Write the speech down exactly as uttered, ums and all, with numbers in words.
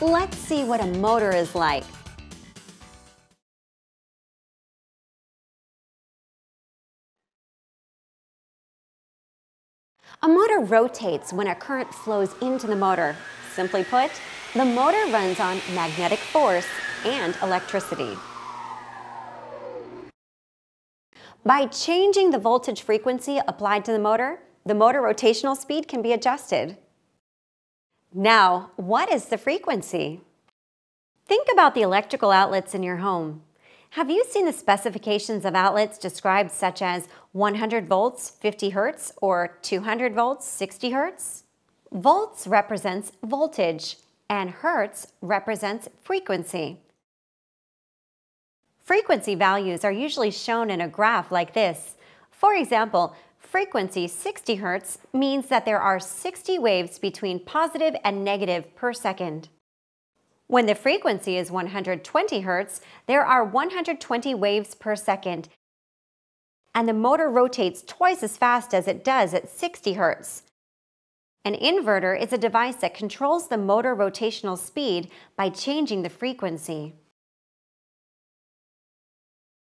Let's see what a motor is like. A motor rotates when a current flows into the motor. Simply put, the motor runs on magnetic force and electricity. By changing the voltage frequency applied to the motor, the motor rotational speed can be adjusted. Now, what is the frequency? Think about the electrical outlets in your home. Have you seen the specifications of outlets described such as one hundred volts, fifty hertz, or two hundred volts, sixty hertz? Volts represents voltage, and hertz represents frequency. Frequency values are usually shown in a graph like this. For example, frequency sixty hertz means that there are sixty waves between positive and negative per second. When the frequency is one hundred twenty hertz, there are one hundred twenty waves per second, and the motor rotates twice as fast as it does at sixty hertz. An inverter is a device that controls the motor rotational speed by changing the frequency.